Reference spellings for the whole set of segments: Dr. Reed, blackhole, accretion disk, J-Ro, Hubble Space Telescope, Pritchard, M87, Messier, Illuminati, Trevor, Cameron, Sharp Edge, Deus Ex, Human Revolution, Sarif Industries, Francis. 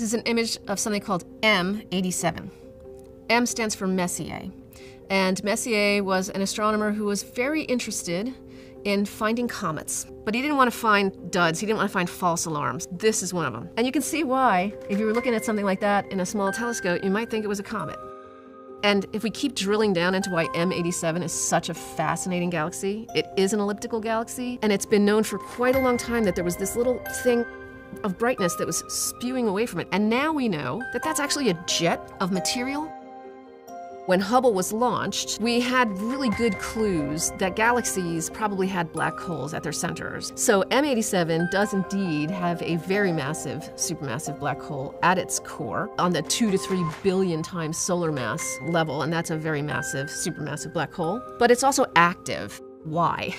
This is an image of something called M87. M stands for Messier. And Messier was an astronomer who was very interested in finding comets. But he didn't want to find duds, he didn't want to find false alarms. This is one of them. And you can see why, if you were looking at something like that in a small telescope, you might think it was a comet. And if we keep drilling down into why M87 is such a fascinating galaxy, it is an elliptical galaxy, and it's been known for quite a long time that there was this little thing of brightness that was spewing away from it. And now we know that that's actually a jet of material. When Hubble was launched, we had really good clues that galaxies probably had black holes at their centers. So M87 does indeed have a very massive, supermassive black hole at its core on the 2 to 3 billion times solar mass level, and that's a very massive, supermassive black hole. But it's also active. Why?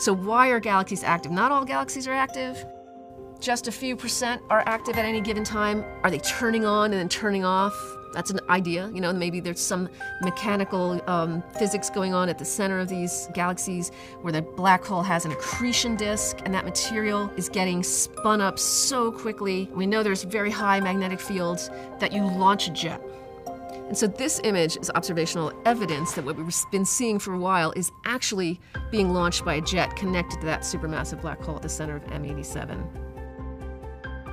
So why are galaxies active? Not all galaxies are active. Just a few percent are active at any given time. Are they turning on and then turning off? That's an idea, you know, maybe there's some mechanical physics going on at the center of these galaxies where the black hole has an accretion disk and that material is getting spun up so quickly. We know there's very high magnetic fields that you launch a jet. And so this image is observational evidence that what we've been seeing for a while is actually being launched by a jet connected to that supermassive black hole at the center of M87.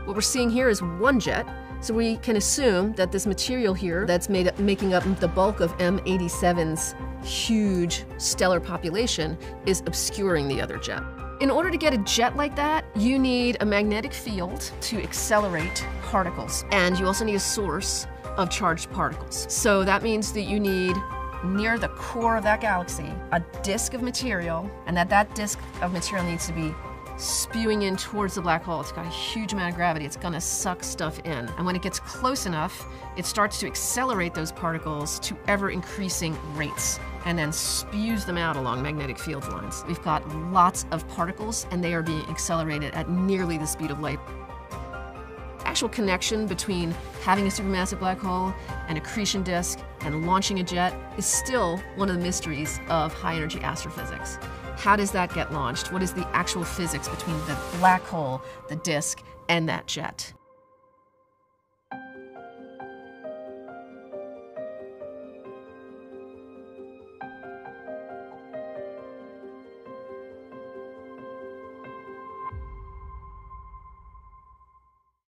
What we're seeing here is one jet, so we can assume that this material here that's making up the bulk of M87's huge stellar population is obscuring the other jet. In order to get a jet like that, you need a magnetic field to accelerate particles, and you also need a source of charged particles. So that means that you need, near the core of that galaxy, a disk of material, and that disk of material needs to be spewing in towards the black hole. It's got a huge amount of gravity. It's going to suck stuff in. And when it gets close enough, it starts to accelerate those particles to ever-increasing rates and then spews them out along magnetic field lines. We've got lots of particles, and they are being accelerated at nearly the speed of light. The actual connection between having a supermassive black hole and accretion disk and launching a jet is still one of the mysteries of high-energy astrophysics. How does that get launched? What is the actual physics between the black hole, the disk, and that jet?